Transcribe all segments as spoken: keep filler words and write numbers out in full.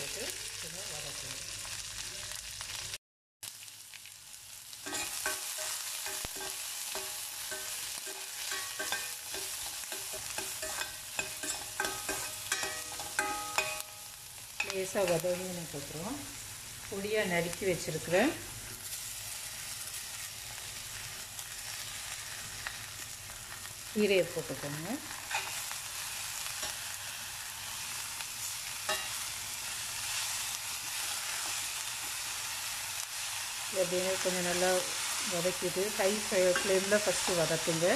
போட்டு இதை வதக்கணும். லேசாக வதங்கினதுக்கப்புறம் பொடியாக நறுக்கி வச்சுருக்கிறேன் கீரையை போட்டுக்கோங்க. எப்படின்னு கொஞ்சம் நல்லா வதக்கிட்டு ஹை ஃப்ளேமில் ஃபஸ்ட்டு வதக்குங்க.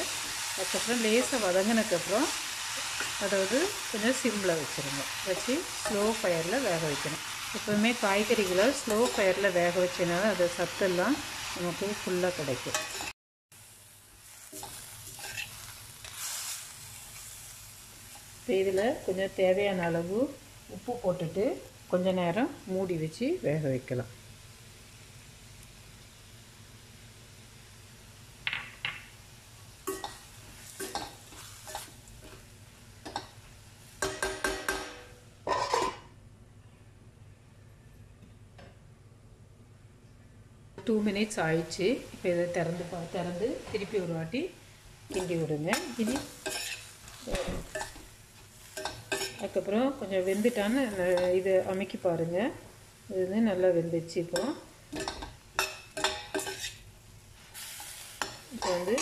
அதுக்கப்புறம் லேசாக வதங்கினதுக்கப்புறம் அதாவது கொஞ்சம் சிம்மில் வச்சுருங்க, வச்சு ஸ்லோ ஃபயரில் வேக வைக்கணும். எப்போவுமே காய்கறிகளை ஸ்லோ ஃபயரில் வேக வச்சுனாலும் அது சத்தெல்லாம் நமக்கு ஃபுல்லாக கிடைக்கும். இப்போ இதில் கொஞ்சம் தேவையான அளவு உப்பு போட்டுட்டு கொஞ்சம் நேரம் மூடி வச்சு வேக வைக்கலாம். டூ மினிட்ஸ் ஆயிடுச்சு. இப்போ இதை திறந்து பா திறந்து திருப்பி ஒரு வாட்டி கிண்டி விடுங்க. இனி அதுக்கப்புறம் கொஞ்சம் வெந்துட்டான்னு இதை அமைக்கி பாருங்கள். இது வந்து நல்லா வெந்துச்சு. இப்போ இப்போ வந்து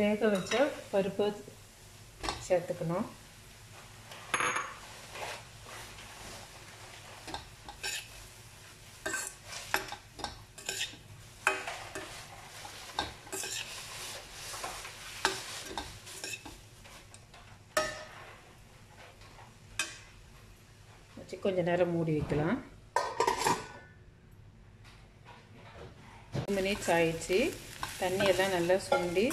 வேக வச்ச பருப்பை சேர்த்துக்கணும். கொஞ்சம் நேரம் மூடி வைக்கலாம். டூ மினிட்ஸ் ஆயிடுச்சு. தண்ணியெல்லாம் நல்லா சுண்டி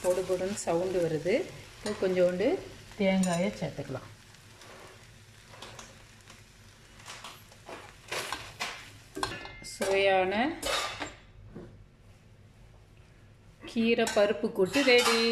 பொடு பொடுன்னு சவுண்டு வருது. இப்போ கொஞ்சோண்டு தேங்காயை சேர்த்துக்கலாம். சுவையான கீரை பருப்பு கூட்டு ரெடி.